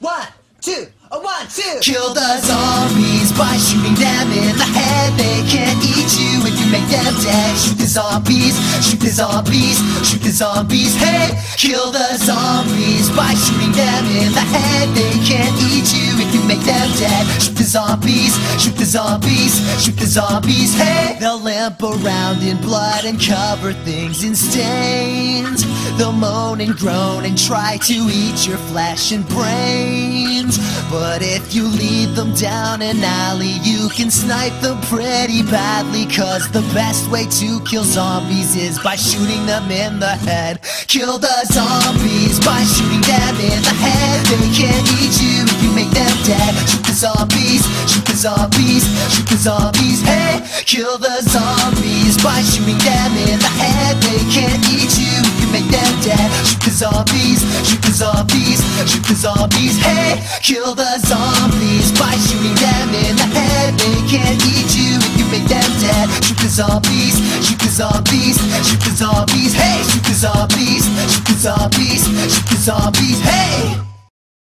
1, 2, 1, 2. Kill the zombies by shooting them in the head. They can't eat you if you make them dead. Shoot the zombies, shoot the zombies, shoot the zombies. Hey, kill the zombies by shooting them in the head. They can't eat you if you make them dead. Shoot the zombies, shoot the zombies, shoot the zombies. Hey, they'll limp around in blood and cover things in stains. They'll moan and groan and try to eat your flesh and brains. But if you lead them down an alley, you can snipe them pretty badly, cause the best way to kill zombies is by shooting them in the head. Kill the zombies by shooting them in the head. They can't eat you if you make them dead. Shoot the zombies, shoot the zombies, shoot the zombies. Hey, kill the zombies by shooting them in the head. They can't eat you if you make them dead. Shoot the zombies, shoot the zombies, shoot the zombies. Hey, kill the zombies by shooting them in the head. They can't eat you if you make them dead. Shoot the zombies, shoot the zombies, shoot the zombies. Hey, shoot the zombies, shoot the zombies, shoot the zombies. Hey.